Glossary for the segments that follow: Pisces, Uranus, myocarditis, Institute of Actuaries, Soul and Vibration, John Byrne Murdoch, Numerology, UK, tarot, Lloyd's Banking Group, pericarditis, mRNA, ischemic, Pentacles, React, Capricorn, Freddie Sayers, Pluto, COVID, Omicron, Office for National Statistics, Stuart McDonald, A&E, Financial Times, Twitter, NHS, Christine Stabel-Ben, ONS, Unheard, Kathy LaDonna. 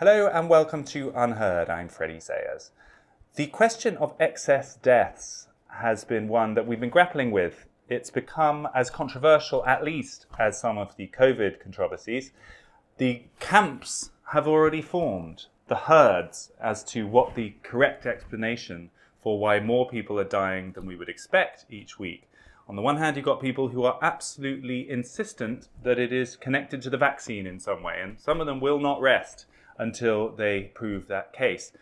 Hello and welcome to Unheard. I'm Freddie Sayers. The question of excess deaths has been one that we've been grappling with. It's become as controversial, at least, as some of the COVID controversies. The camps have already formed, the herds, as to what the correct explanation for why more people are dying than we would expect each week. On the one hand, you've got people who are absolutely insistent that it is connected to the vaccine in some way, and some of them will not rest until they prove that case.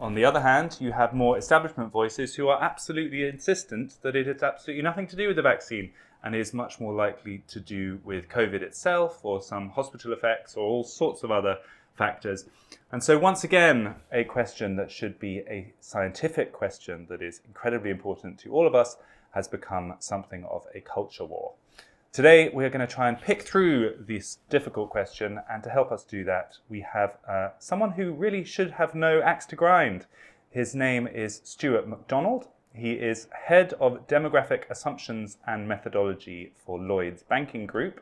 On the other hand, you have more establishment voices who are absolutely insistent that it has absolutely nothing to do with the vaccine and is much more likely to do with COVID itself or some hospital effects or all sorts of other factors. And so once again, a question that should be a scientific question that is incredibly important to all of us has become something of a culture war. Today, we are going to try and pick through this difficult question, and to help us do that, we have someone who really should have no axe to grind. His name is Stuart McDonald. He is Head of Demographic Assumptions and Methodology for Lloyd's Banking Group,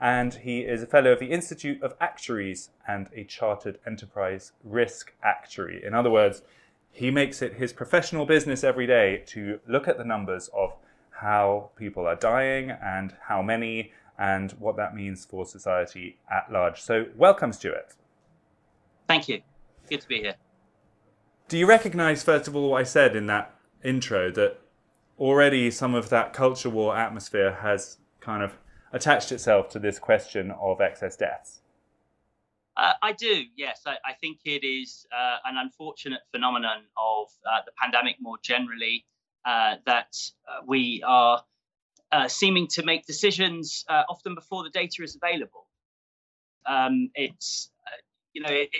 and he is a Fellow of the Institute of Actuaries and a Chartered Enterprise Risk Actuary. In other words, he makes it his professional business every day to look at the numbers of how people are dying and how many and what that means for society at large. So welcome, Stuart. Thank you. Good to be here. Do you recognise, first of all, what I said in that intro, that already some of that culture war atmosphere has kind of attached itself to this question of excess deaths? I do, yes. I think it is an unfortunate phenomenon of the pandemic more generally, that we are seeming to make decisions often before the data is available. It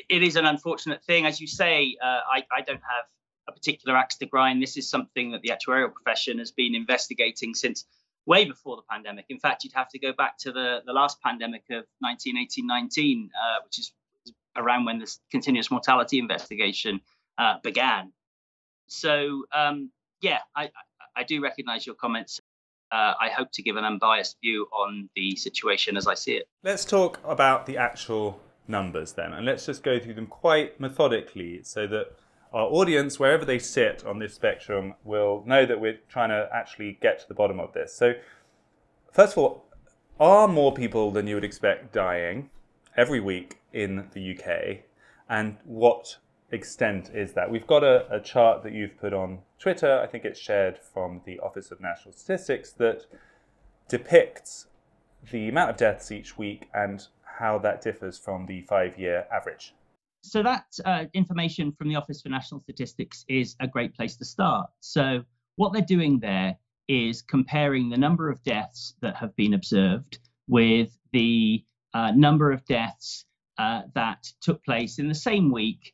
is an unfortunate thing. As you say, I don't have a particular axe to grind. This is something that the actuarial profession has been investigating since way before the pandemic. In fact, you'd have to go back to the last pandemic of 1918-19, which is around when this continuous mortality investigation began. So, yeah, I do recognise your comments. I hope to give an unbiased view on the situation as I see it. Let's talk about the actual numbers then, and let's just go through them quite methodically so that our audience, wherever they sit on this spectrum, will know that we're trying to actually get to the bottom of this. So, first of all, are more people than you would expect dying every week in the UK, and what extent is that? We've got a chart that you've put on Twitter, I think it's shared from the Office of National Statistics, that depicts the amount of deaths each week and how that differs from the five-year average. So that information from the Office for National Statistics is a great place to start. So what they're doing there is comparing the number of deaths that have been observed with the number of deaths that took place in the same week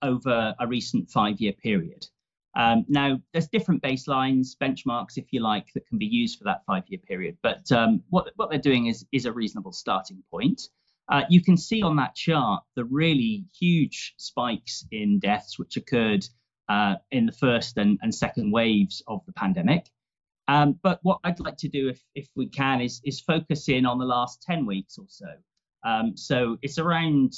over a recent five-year period. Now, there's different baselines, benchmarks, if you like, that can be used for that five-year period. But what they're doing is a reasonable starting point. You can see on that chart the really huge spikes in deaths which occurred in the first and second waves of the pandemic. But what I'd like to do, if we can, is focus in on the last 10 weeks or so. So it's around...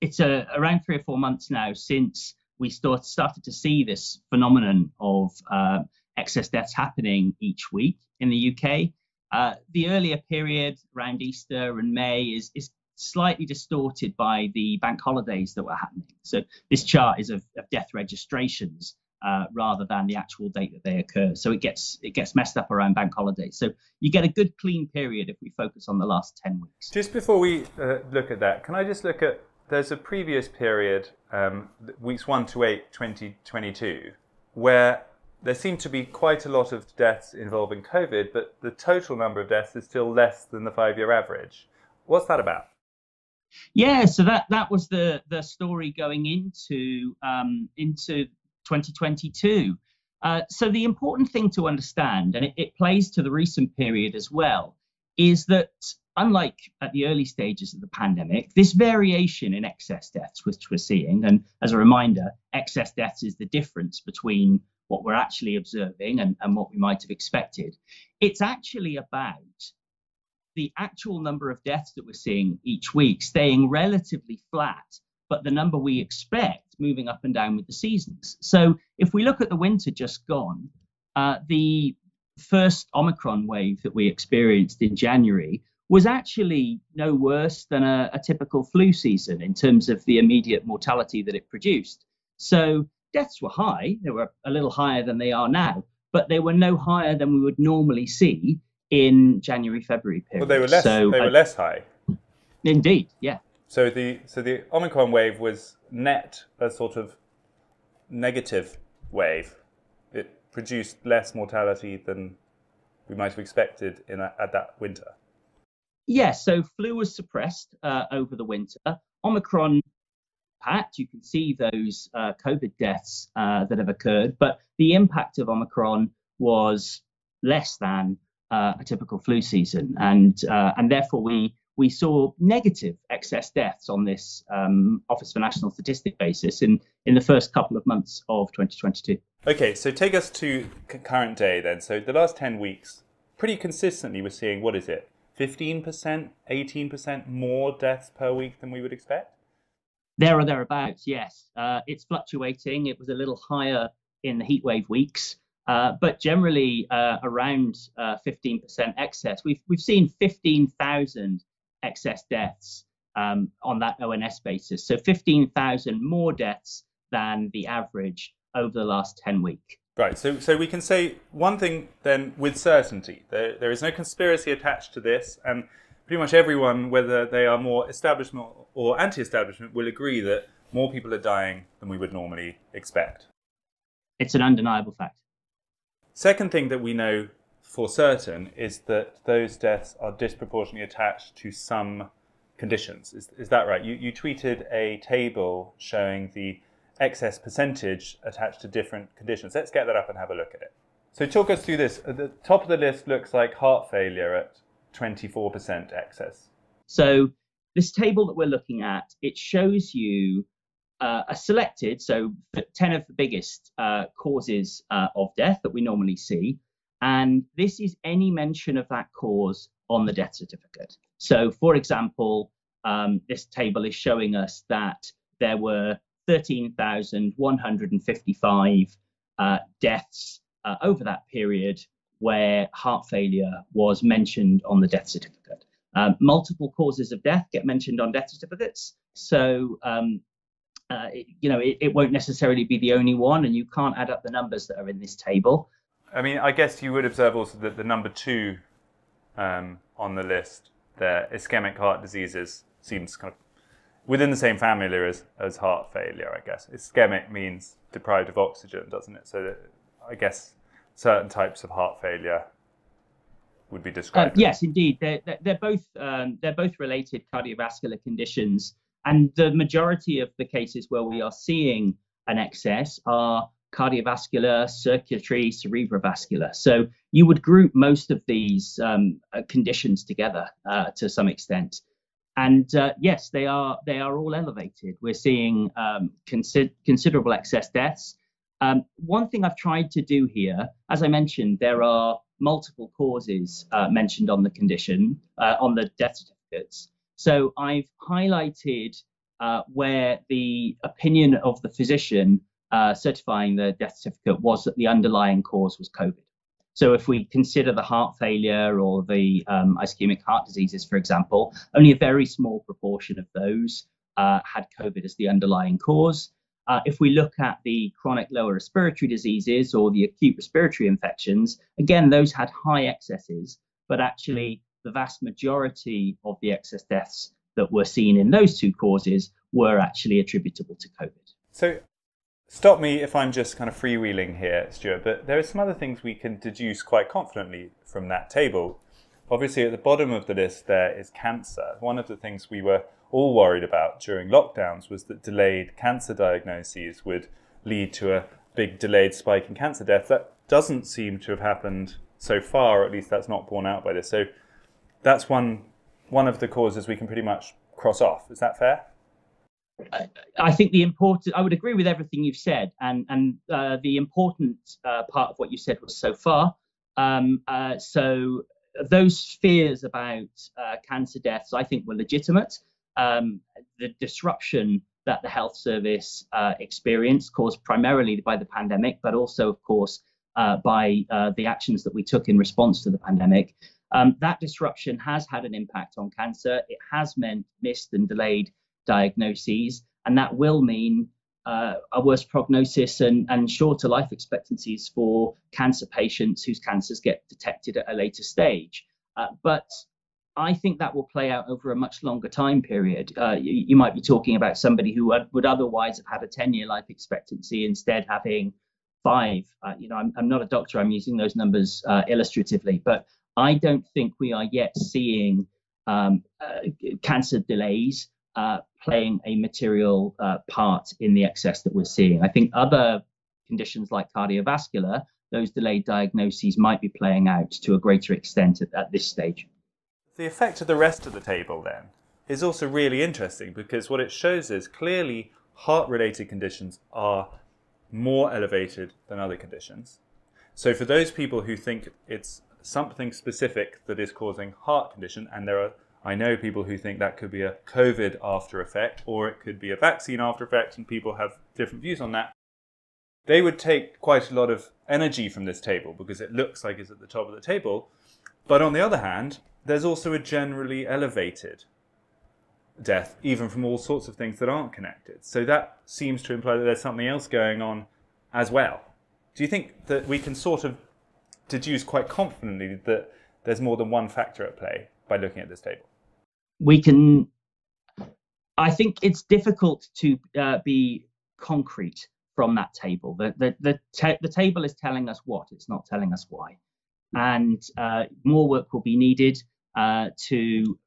It's around 3 or 4 months now since we started to see this phenomenon of excess deaths happening each week in the UK. The earlier period around Easter and May is slightly distorted by the bank holidays that were happening. So this chart is of death registrations rather than the actual date that they occur. So it gets messed up around bank holidays. So you get a good clean period if we focus on the last 10 weeks. Just before we look at that, can I just look at... There's a previous period, weeks 1 to 8, 2022, where there seemed to be quite a lot of deaths involving COVID, but the total number of deaths is still less than the five-year average. What's that about? Yeah, so that was the story going into 2022. So the important thing to understand, and it plays to the recent period as well, is that unlike at the early stages of the pandemic, this variation in excess deaths, which we're seeing, and as a reminder, excess deaths is the difference between what we're actually observing and what we might have expected. It's actually about the actual number of deaths that we're seeing each week staying relatively flat, but the number we expect moving up and down with the seasons. So if we look at the winter just gone, the first Omicron wave that we experienced in January was actually no worse than a typical flu season in terms of the immediate mortality that it produced. So deaths were high. They were a little higher than they are now, but they were no higher than we would normally see in January, February period. Well, they were less. So, they were less high. Indeed, yeah. So the Omicron wave was net a sort of negative wave. It produced less mortality than we might have expected in at that winter. Yes. Yeah, so flu was suppressed over the winter. Omicron, impact, you can see those COVID deaths that have occurred, but the impact of Omicron was less than a typical flu season, and therefore we saw negative excess deaths on this Office for National Statistics basis in the first couple of months of 2022. Okay, so take us to current day then. So the last 10 weeks, pretty consistently we're seeing, what is it, 15%, 18% more deaths per week than we would expect? There or thereabouts, yes. It's fluctuating. It was a little higher in the heatwave weeks, but generally around 15% excess. We've seen 15,000 excess deaths on that ONS basis. So 15,000 more deaths than the average over the last 10 weeks. Right. So we can say one thing then with certainty. There is no conspiracy attached to this, and pretty much everyone, whether they are more establishment or anti-establishment, will agree that more people are dying than we would normally expect. It's an undeniable fact. Second thing that we know for certain is that those deaths are disproportionately attached to some conditions. Is that right? You tweeted a table showing the excess percentage attached to different conditions. Let's get that up and have a look at it. So talk us through this. At the top of the list looks like heart failure at 24% excess. So this table that we're looking at, it shows you a selected, so 10 of the biggest causes of death that we normally see. And this is any mention of that cause on the death certificate. So for example, this table is showing us that there were 13,155 deaths over that period where heart failure was mentioned on the death certificate. Multiple causes of death get mentioned on death certificates, so it won't necessarily be the only one, and you can't add up the numbers that are in this table. I mean, I guess you would observe also that the number 2 on the list, the ischemic heart diseases, seems kind of within the same family as heart failure, I guess. Ischemic means deprived of oxygen, doesn't it? So that, I guess, certain types of heart failure would be described. Yes, indeed. They're both related cardiovascular conditions, and the majority of the cases where we are seeing an excess are cardiovascular, circulatory, cerebrovascular. So you would group most of these conditions together to some extent, and yes, they are all elevated. We're seeing considerable excess deaths. One thing I've tried to do here, as I mentioned, there are multiple causes mentioned on the condition, on the death certificates. So I've highlighted where the opinion of the physician certifying the death certificate was that the underlying cause was COVID. So if we consider the heart failure or the ischemic heart diseases, for example, only a very small proportion of those had COVID as the underlying cause. If we look at the chronic lower respiratory diseases or the acute respiratory infections, again, those had high excesses, but actually the vast majority of the excess deaths that were seen in those two causes were actually attributable to COVID. So stop me if I'm just kind of freewheeling here, Stuart, but there are some other things we can deduce quite confidently from that table. Obviously, at the bottom of the list there is cancer. One of the things we were all worried about during lockdowns was that delayed cancer diagnoses would lead to a big delayed spike in cancer deaths. That doesn't seem to have happened so far, or at least that's not borne out by this. So that's one of the causes we can pretty much cross off. Is that fair? I think I would agree with everything you've said, and the important part of what you said was so far. So those fears about cancer deaths, I think, were legitimate. The disruption that the health service experienced, caused primarily by the pandemic, but also, of course, by the actions that we took in response to the pandemic, that disruption has had an impact on cancer. It has meant missed and delayed diagnoses, and that will mean a worse prognosis and shorter life expectancies for cancer patients whose cancers get detected at a later stage. But I think that will play out over a much longer time period. You might be talking about somebody who would otherwise have had a 10-year life expectancy, instead having 5. I'm not a doctor, I'm using those numbers illustratively, but I don't think we are yet seeing cancer delays playing a material part in the excess that we're seeing. I think other conditions like cardiovascular, those delayed diagnoses might be playing out to a greater extent at this stage. The effect of the rest of the table then is also really interesting, because what it shows is clearly heart-related conditions are more elevated than other conditions. So for those people who think it's something specific that is causing heart condition, and there are, I know, people who think that could be a COVID after effect, or it could be a vaccine after effect, and people have different views on that. They would take quite a lot of energy from this table because it looks like it's at the top of the table. But on the other hand, there's also a generally elevated death, even from all sorts of things that aren't connected. So that seems to imply that there's something else going on as well. Do you think that we can sort of deduce quite confidently that there's more than one factor at play by looking at this table? We can. I think it's difficult to be concrete from that table. The table is telling us what, it's not telling us why. And more work will be needed to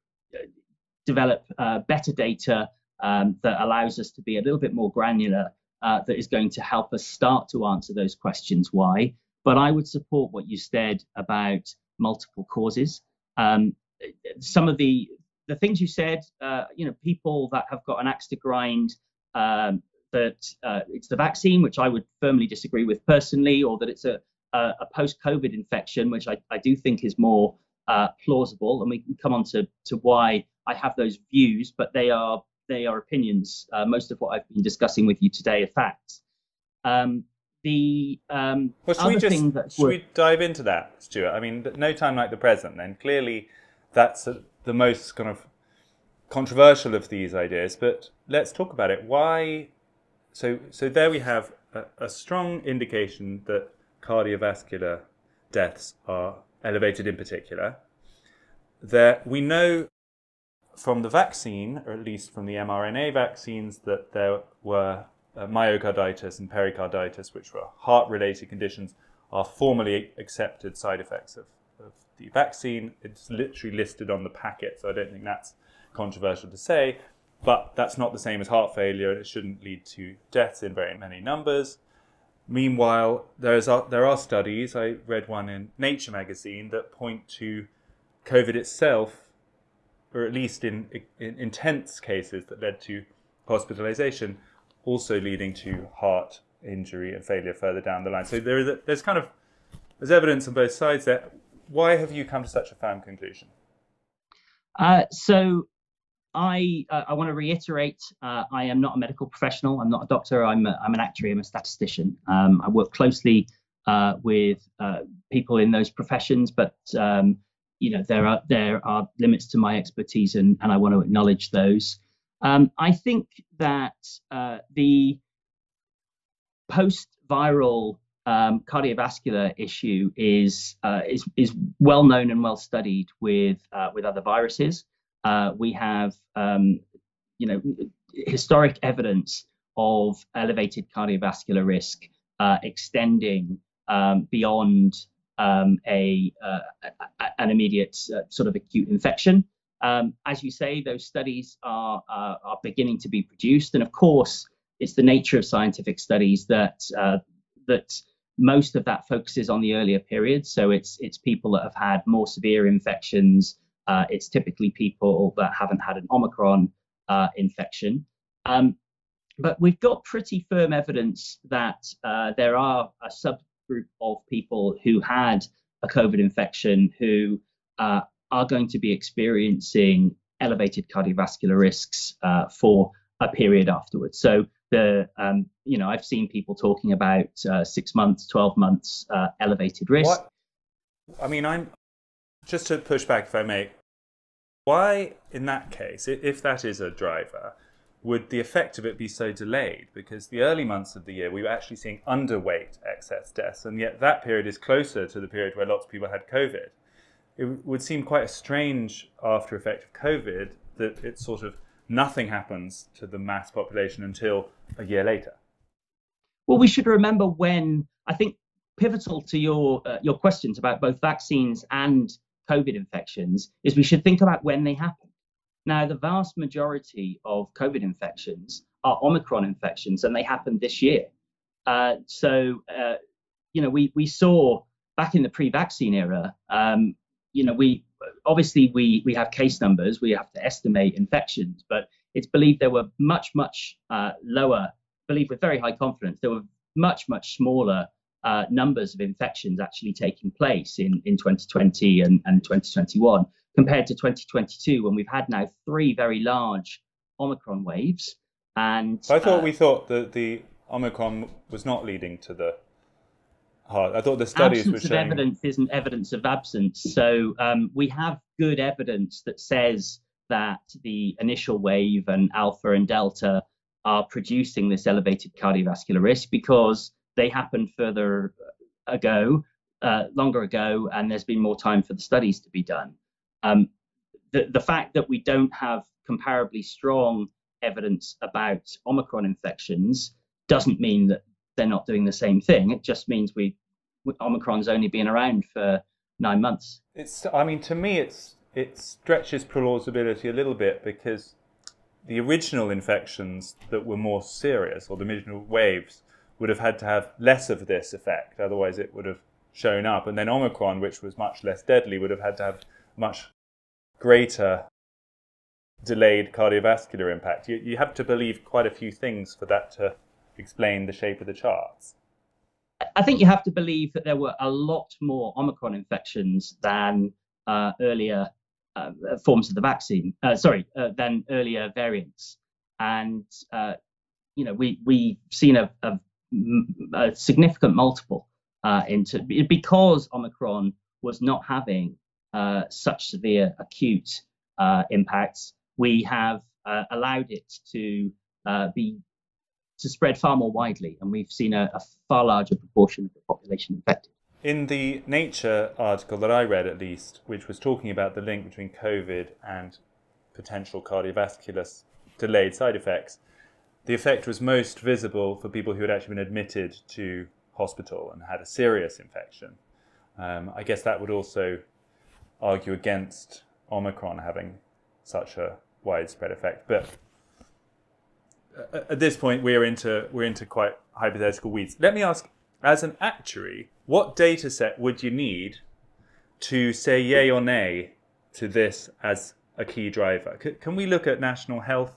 develop better data that allows us to be a little bit more granular, that is going to help us start to answer those questions why. But I would support what you said about multiple causes. Some of the things you said, people that have got an axe to grind, that it's the vaccine, which I would firmly disagree with personally, or that it's a post-COVID infection, which I do think is more plausible. And we can come on to why I have those views, but they are opinions. Most of what I've been discussing with you today are facts. Should we dive into that, Stuart? I mean, no time like the present, then. Clearly, that's the most kind of controversial of these ideas, but let's talk about it. Why? So there we have a strong indication that cardiovascular deaths are elevated in particular. There, we know from the vaccine, or at least from the mRNA vaccines, that there were myocarditis and pericarditis, which were heart-related conditions, are formally accepted side effects of the vaccine. It's literally listed on the packet, so I don't think that's controversial to say, but that's not the same as heart failure, and it shouldn't lead to deaths in very many numbers. Meanwhile, there are studies, I read one in Nature magazine, that point to COVID itself, or at least in intense cases that led to hospitalization, also leading to heart injury and failure further down the line. So there's evidence on both sides there. Why have you come to such a firm conclusion? So I want to reiterate, I am not a medical professional. I'm not a doctor. I'm an actuary. I'm a statistician. I work closely with people in those professions, but there are limits to my expertise, and I want to acknowledge those. I think that the post-viral cardiovascular issue is well known and well studied with other viruses. We have historic evidence of elevated cardiovascular risk extending beyond an immediate sort of acute infection. As you say, those studies are beginning to be produced, and of course, it's the nature of scientific studies that that most of that focuses on the earlier period. So it's people that have had more severe infections. It's typically people that haven't had an Omicron infection. But we've got pretty firm evidence that there are a subgroup of people who had a COVID infection who are going to be experiencing elevated cardiovascular risks for a period afterwards. So the you know, I've seen people talking about 6 months, 12 months elevated risk. What? I mean, I'm just to push back if I may. Why, in that case, if that is a driver, would the effect of it be so delayed? Because the early months of the year, we were actually seeing underweight excess deaths, and yet that period is closer to the period where lots of people had COVID. It would seem quite a strange after effect of COVID that it's sort of nothing happens to the mass population until a year later. Well, we should remember when, I think pivotal to your questions about both vaccines and COVID infections is we should think about when they happen. Now, the vast majority of COVID infections are Omicron infections, and they happened this year. So, you know, we saw back in the pre-vaccine era, you know, we have case numbers, we have to estimate infections, but it's believed there were believed with very high confidence, there were much smaller numbers of infections actually taking place in 2020 and 2021. Compared to 2022, when we've had now 3 very large Omicron waves. And I thought we thought that the Omicron was not leading to the heart. I thought the studies were showing... Absence of evidence isn't evidence of absence. So we have good evidence that says that the initial wave and Alpha and Delta are producing this elevated cardiovascular risk because they happened further ago, longer ago, and there's been more time for the studies to be done. The fact that we don't have comparably strong evidence about Omicron infections doesn't mean that they're not doing the same thing. It just means Omicron's only been around for 9 months. I mean, to me, it stretches plausibility a little bit because the original infections that were more serious, or the original waves, would have had to have less of this effect. Otherwise, it would have shown up. And then Omicron, which was much less deadly, would have had to have much greater delayed cardiovascular impact. You have to believe quite a few things for that to explain the shape of the charts. I think you have to believe that there were a lot more Omicron infections than earlier forms of the vaccine, than earlier variants. And, you know, we've seen a significant multiple because Omicron was not having such severe acute impacts. We have allowed it to spread far more widely, and we've seen a far larger proportion of the population infected. In the Nature article that I read, at least, which was talking about the link between COVID and potential cardiovascular delayed side effects, the effect was most visible for people who had actually been admitted to hospital and had a serious infection. I guess that would also argue against Omicron having such a widespread effect, but at this point we're into quite hypothetical weeds. Let me ask, as an actuary, what data set would you need to say yay or nay to this as a key driver? Can we look at national health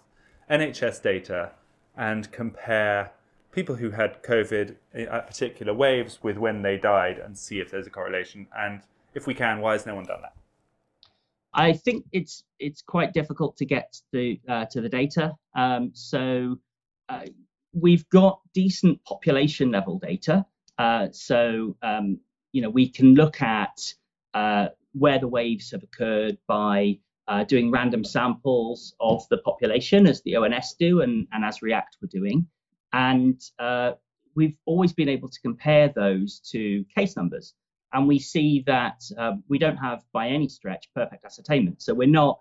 NHS data and compare people who had COVID at particular waves with when they died and see if there's a correlation? And if we can, why has no one done that? I think it's quite difficult to get to the data. So we've got decent population level data. So you know, we can look at where the waves have occurred by doing random samples of the population, as the ONS do and as React were doing. And we've always been able to compare those to case numbers. And we see that we don't have, by any stretch, perfect ascertainment. So we're not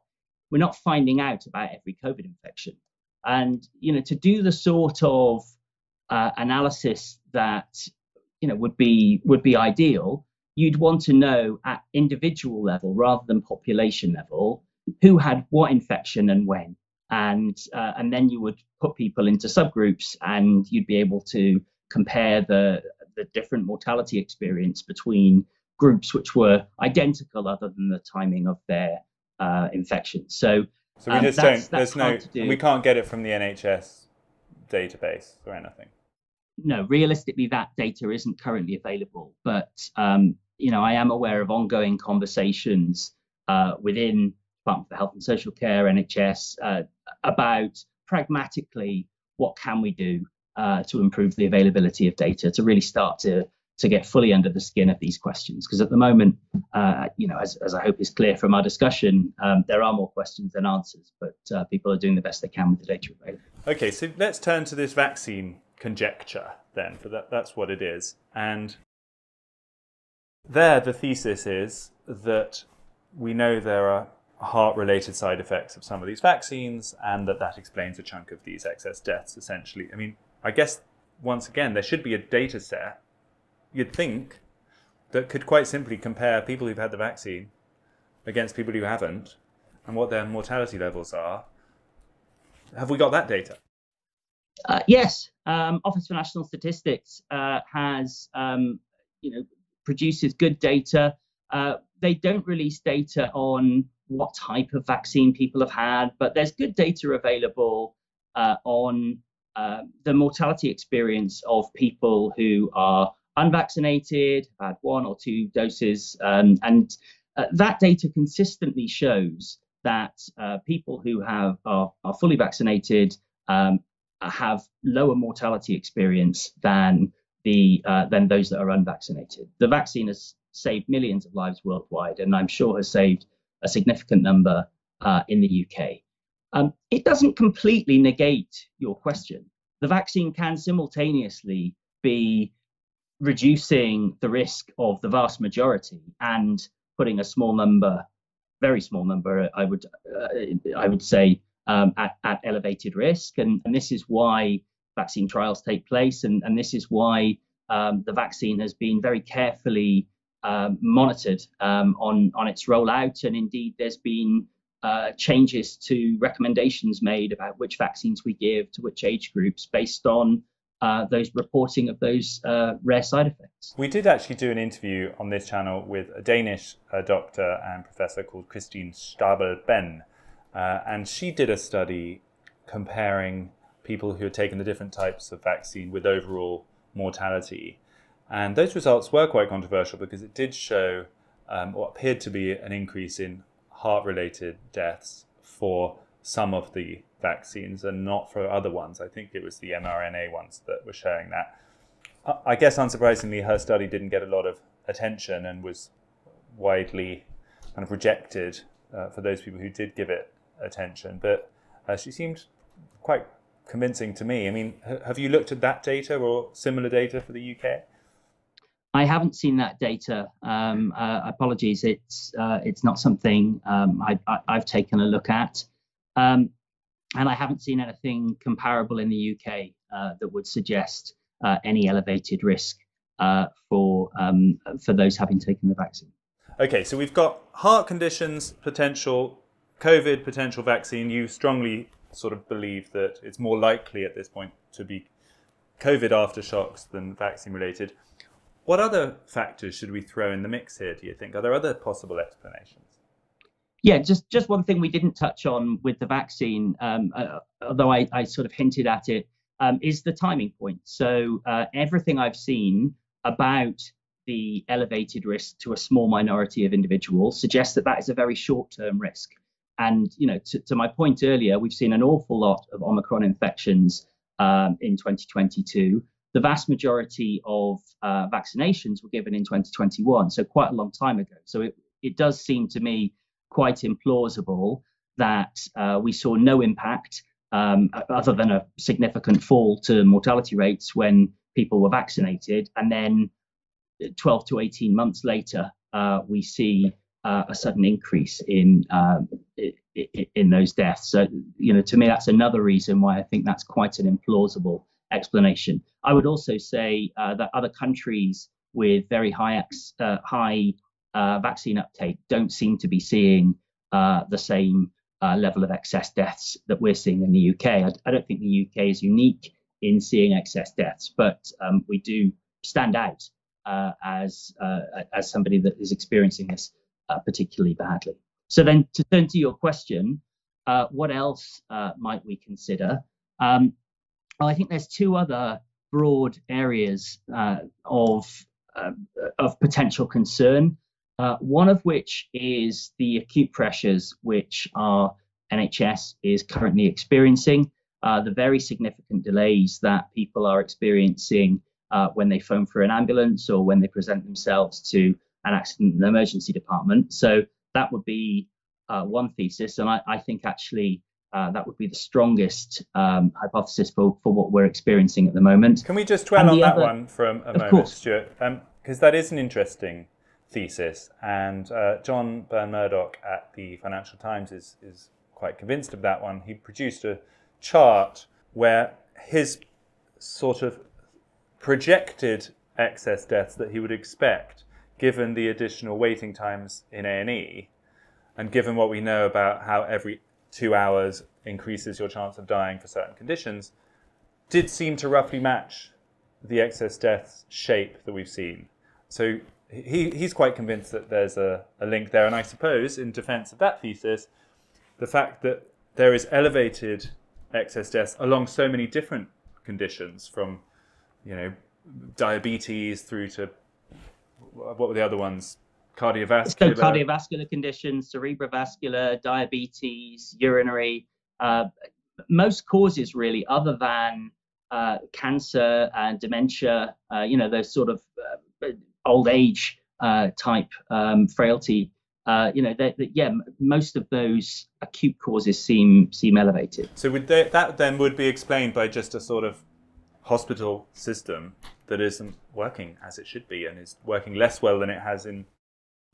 finding out about every COVID infection. And you know, to do the sort of analysis that you know would be ideal, you'd want to know at individual level rather than population level who had what infection and when. And then you would put people into subgroups, and you'd be able to compare the different mortality experience between groups which were identical other than the timing of their infections. So we just we can't get it from the NHS database or anything. No, realistically, that data isn't currently available. But, you know, I am aware of ongoing conversations within Department for Health and Social Care, NHS, about pragmatically what can we do to improve the availability of data, to really start to get fully under the skin of these questions. Because at the moment, you know, as I hope is clear from our discussion, there are more questions than answers, but people are doing the best they can with the data available. Okay, so let's turn to this vaccine conjecture then, for that's what it is. And there the thesis is that we know there are heart-related side effects of some of these vaccines, and that explains a chunk of these excess deaths, essentially. I mean, I guess, once again, there should be a data set, you'd think, that could quite simply compare people who've had the vaccine against people who haven't, and what their mortality levels are. Have we got that data? Yes. Office for National Statistics has, you know, produces good data. They don't release data on what type of vaccine people have had, but there's good data available on the mortality experience of people who are unvaccinated, had one or two doses, and that data consistently shows that people who are fully vaccinated have lower mortality experience than those that are unvaccinated. The vaccine has saved millions of lives worldwide, and I'm sure has saved a significant number in the UK. It doesn't completely negate your question. The vaccine can simultaneously be reducing the risk of the vast majority and putting a small number, very small number, I would say, at elevated risk. And this is why vaccine trials take place. And this is why the vaccine has been very carefully monitored on its rollout. And indeed, there's been changes to recommendations made about which vaccines we give to which age groups based on those reporting of those rare side effects. We did actually do an interview on this channel with a Danish doctor and professor called Christine Stabel-Ben, and she did a study comparing people who had taken the different types of vaccine with overall mortality. And those results were quite controversial because it did show what appeared to be an increase in heart-related deaths for some of the vaccines and not for other ones. I think it was the mRNA ones that were showing that. I guess, unsurprisingly, her study didn't get a lot of attention and was widely kind of rejected for those people who did give it attention. But she seemed quite convincing to me. I mean, have you looked at that data or similar data for the UK? I haven't seen that data. Apologies, it's not something I've taken a look at. And I haven't seen anything comparable in the UK that would suggest any elevated risk for those having taken the vaccine. Okay, so we've got heart conditions, potential COVID, potential vaccine. You strongly sort of believe that it's more likely at this point to be COVID aftershocks than vaccine related. What other factors should we throw in the mix here, do you think? Are there other possible explanations? Yeah, just one thing we didn't touch on with the vaccine, although I sort of hinted at it, is the timing point. So everything I've seen about the elevated risk to a small minority of individuals suggests that that is a very short-term risk. And, you know, to my point earlier, we've seen an awful lot of Omicron infections in 2022. The vast majority of vaccinations were given in 2021, so quite a long time ago. So it does seem to me quite implausible that we saw no impact other than a significant fall to mortality rates when people were vaccinated. And then 12 to 18 months later, we see a sudden increase in those deaths. So, you know, to me, that's another reason why I think that's quite an implausible explanation. I would also say that other countries with very high vaccine uptake don't seem to be seeing the same level of excess deaths that we're seeing in the UK. I don't think the UK is unique in seeing excess deaths, but we do stand out as somebody that is experiencing this particularly badly. So then, to turn to your question, what else might we consider? I think there's two other broad areas of potential concern. One of which is the acute pressures which our NHS is currently experiencing, the very significant delays that people are experiencing when they phone for an ambulance or when they present themselves to an accident and emergency department. So that would be one thesis, and I think actually that would be the strongest hypothesis for what we're experiencing at the moment. Can we just dwell on that one for a moment, Stuart? Because that is an interesting thesis, and John Byrne Murdoch at the Financial Times is quite convinced of that one. He produced a chart where his sort of projected excess deaths that he would expect given the additional waiting times in A&E, and given what we know about how every 2 hours increases your chance of dying for certain conditions, did seem to roughly match the excess deaths shape that we've seen. So he's quite convinced that there's a link there. And I suppose in defense of that thesis, the fact that there is elevated excess deaths along so many different conditions, from, you know, diabetes through to, what were the other ones? Cardiovascular. So cardiovascular conditions, cerebrovascular, diabetes, urinary, most causes really, other than cancer and dementia, you know, those sort of old age type frailty, you know, yeah, most of those acute causes seem elevated. So would that then would be explained by just a sort of hospital system that isn't working as it should be and is working less well than it has in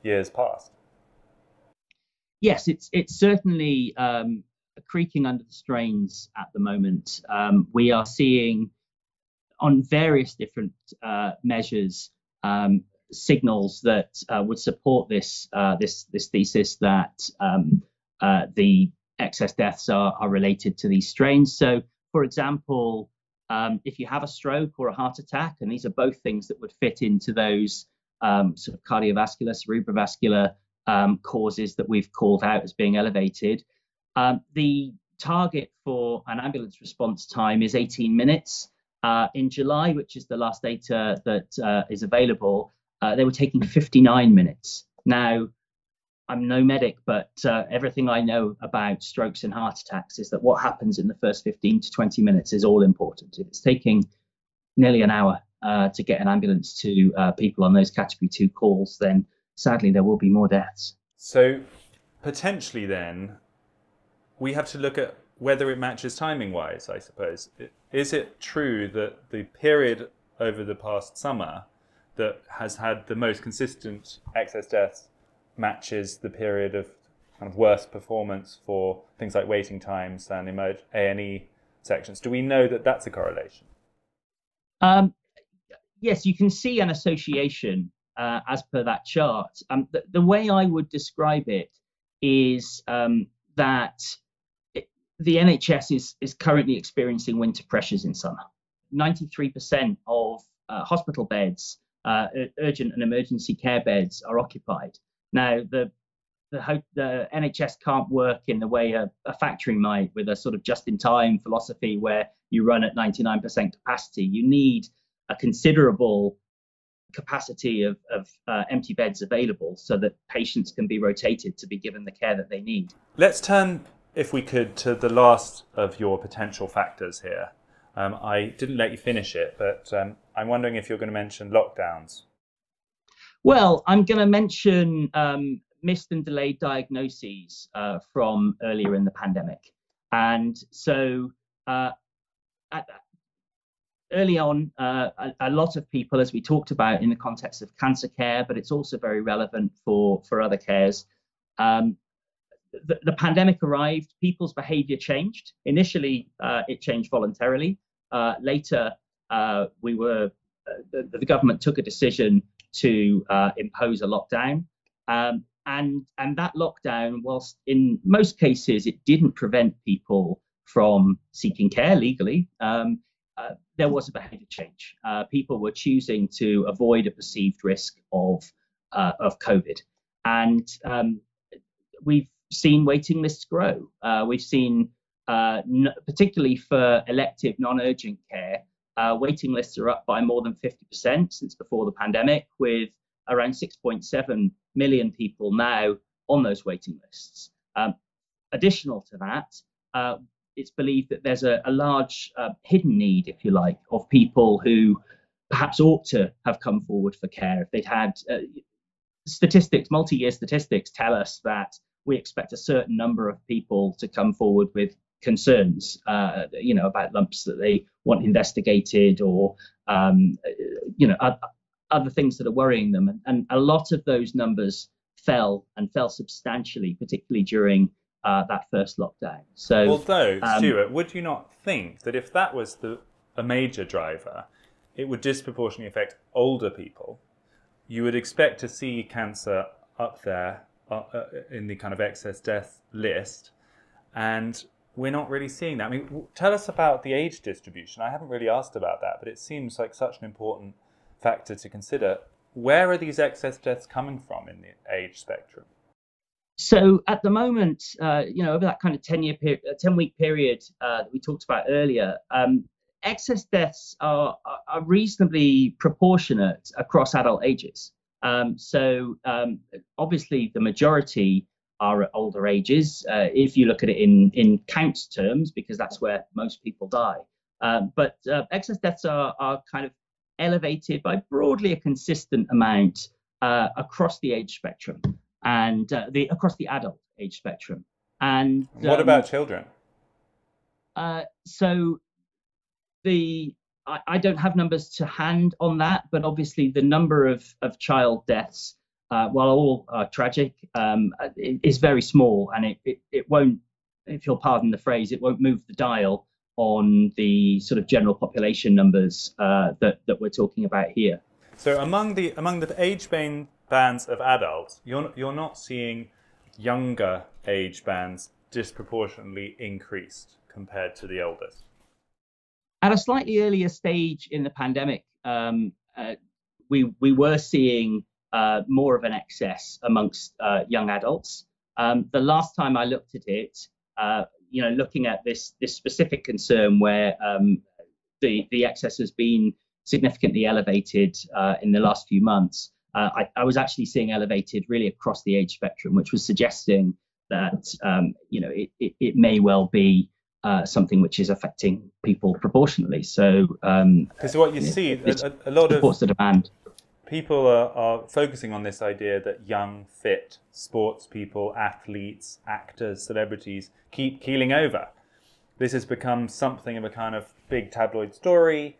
years past? Yes, it's certainly creaking under the strains at the moment. We are seeing on various different measures signals that would support this this thesis that the excess deaths are related to these strains. So, for example, if you have a stroke or a heart attack, and these are both things that would fit into those sort of cardiovascular, cerebrovascular causes that we've called out as being elevated. The target for an ambulance response time is 18 minutes. In July, which is the last data that is available, they were taking 59 minutes. Now, I'm no medic, but everything I know about strokes and heart attacks is that what happens in the first 15 to 20 minutes is all important. If it's taking nearly an hour to get an ambulance to people on those Category 2 calls, then sadly there will be more deaths. So potentially then we have to look at whether it matches timing-wise, I suppose. Is it true that the period over the past summer that has had the most consistent excess deaths matches the period of kind of worst performance for things like waiting times and A&E sections? Do we know that that's a correlation? Yes, you can see an association as per that chart. The way I would describe it is that the NHS is currently experiencing winter pressures in summer. 93% of hospital beds, urgent and emergency care beds, are occupied. Now, the NHS can't work in the way a factory might, with a sort of just-in-time philosophy where you run at 99% capacity. You need a considerable capacity of empty beds available so that patients can be rotated to be given the care that they need. Let's turn, if we could, to the last of your potential factors here. I didn't let you finish it, but I'm wondering if you're going to mention lockdowns. Well, I'm going to mention missed and delayed diagnoses from earlier in the pandemic. And so early on, a lot of people, as we talked about in the context of cancer care, but it's also very relevant for other cares, the pandemic arrived, people's behavior changed. Initially, it changed voluntarily. Later, the government took a decision to impose a lockdown. And that lockdown, whilst in most cases it didn't prevent people from seeking care legally, there was a behavior change. People were choosing to avoid a perceived risk of COVID. And we've seen waiting lists grow. We've seen, particularly for elective non-urgent care, waiting lists are up by more than 50% since before the pandemic, with around 6.7 million people now on those waiting lists. Additional to that, it's believed that there's a large hidden need, if you like, of people who perhaps ought to have come forward for care if they'd had. Statistics, multi-year statistics tell us that we expect a certain number of people to come forward with concerns, about lumps that they want investigated, or, other things that are worrying them. And a lot of those numbers fell substantially, particularly during that first lockdown. So, although, Stuart, would you not think that if that was a major driver, it would disproportionately affect older people? You would expect to see cancer up there in the kind of excess death list, and we're not really seeing that. I mean, tell us about the age distribution. I haven't really asked about that, but it seems like such an important factor to consider. Where are these excess deaths coming from in the age spectrum? So at the moment, over that kind of 10-week period that we talked about earlier, excess deaths are reasonably proportionate across adult ages. Obviously, the majority are at older ages, if you look at it in counts terms, because that's where most people die. But excess deaths are kind of elevated by broadly a consistent amount across the age spectrum and across the adult age spectrum. And what about children? I don't have numbers to hand on that, but obviously the number of child deaths, while all are tragic, is very small, and it won't, if you'll pardon the phrase, it won't move the dial on the sort of general population numbers that we're talking about here. So among the age bands of adults, you're not seeing younger age bands disproportionately increased compared to the eldest. At a slightly earlier stage in the pandemic, we were seeing more of an excess amongst young adults. The last time I looked at it, looking at this specific concern where the excess has been significantly elevated in the last few months, I was actually seeing elevated really across the age spectrum, which was suggesting that it may well be something which is affecting people proportionally. So, because what you see, a lot of the demand. People are focusing on this idea that young, fit sports people, athletes, actors, celebrities keep keeling over. This has become something of a kind of big tabloid story.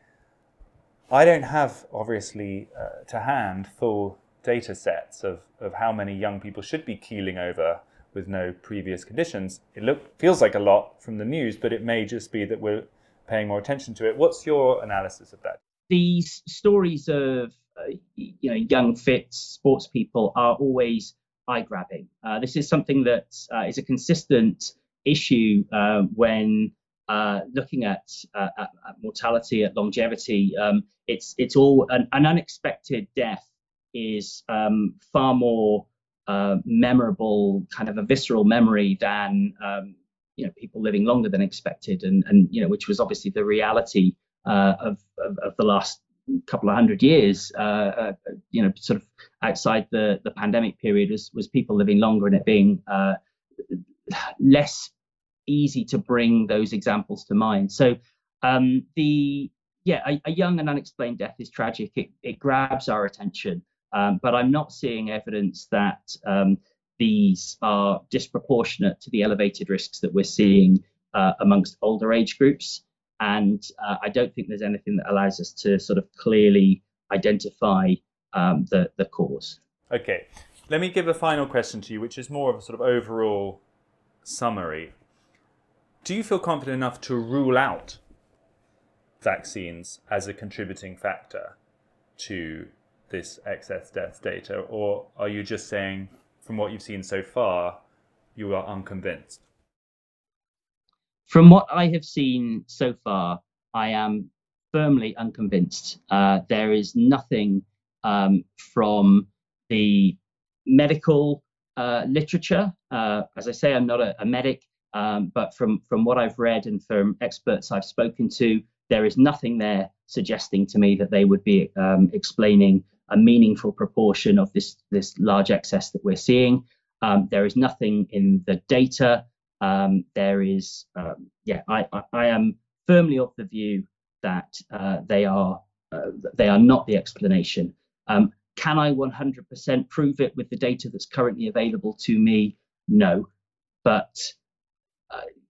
I don't have, obviously, to hand full data sets of how many young people should be keeling over with no previous conditions. It feels like a lot from the news, but it may just be that we're paying more attention to it. What's your analysis of that? These stories of young, fit sports people are always eye-grabbing. This is something that is a consistent issue when looking at mortality, at longevity. It's all an unexpected death is far more memorable, kind of a visceral memory than people living longer than expected, and which was obviously the reality of the last couple of hundred years. Sort of outside the pandemic period was people living longer and it being less easy to bring those examples to mind. So a young and unexplained death is tragic. It grabs our attention. But I'm not seeing evidence that these are disproportionate to the elevated risks that we're seeing amongst older age groups. And I don't think there's anything that allows us to sort of clearly identify the cause. Okay, let me give a final question to you, which is more of a sort of overall summary. Do you feel confident enough to rule out vaccines as a contributing factor to this excess death data, or are you just saying from what you've seen so far you are unconvinced? From what I have seen so far, I am firmly unconvinced. There is nothing from the medical literature, as I say, I'm not a medic, but from what I've read and from experts I've spoken to, there is nothing there suggesting to me that they would be explaining a meaningful proportion of this large excess that we're seeing. There is nothing in the data. There is, I am firmly of the view that they are not the explanation. Can I 100% prove it with the data that's currently available to me? No, but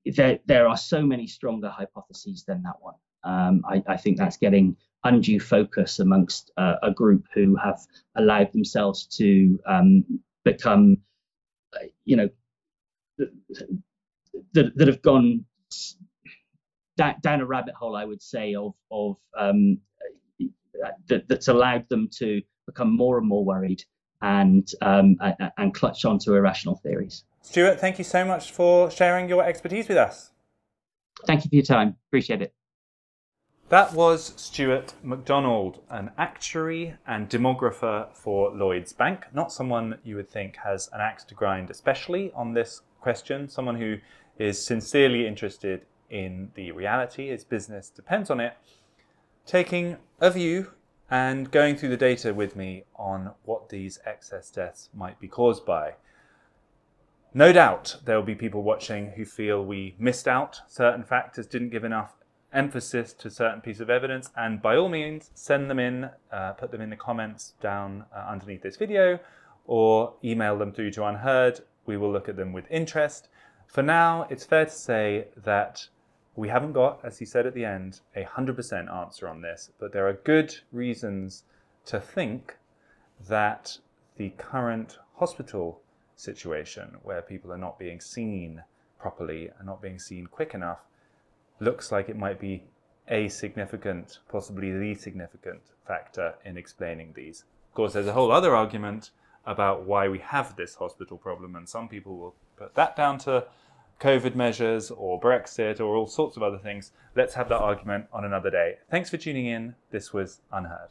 there are so many stronger hypotheses than that one. I think that's getting undue focus amongst a group who have allowed themselves to become, that have gone down a rabbit hole, I would say, that's allowed them to become more and more worried and clutch onto irrational theories. Stuart, thank you so much for sharing your expertise with us. Thank you for your time. Appreciate it. That was Stuart McDonald, an actuary and demographer for Lloyd's Bank. Not someone you would think has an axe to grind, especially on this question. Someone who is sincerely interested in the reality, his business depends on it, taking a view and going through the data with me on what these excess deaths might be caused by. No doubt there will be people watching who feel we missed out, certain factors, didn't give enough emphasis to certain piece of evidence, and by all means send them in, put them in the comments down underneath this video, or email them through to Unheard. We will look at them with interest. For now, it's fair to say that we haven't got, as he said at the end, a 100% answer on this, but there are good reasons to think that the current hospital situation, where people are not being seen properly and not being seen quick enough, looks like it might be a significant, possibly the significant factor in explaining these. Of course, there's a whole other argument about why we have this hospital problem, and some people will put that down to COVID measures or Brexit or all sorts of other things. Let's have that argument on another day. Thanks for tuning in. This was Unheard.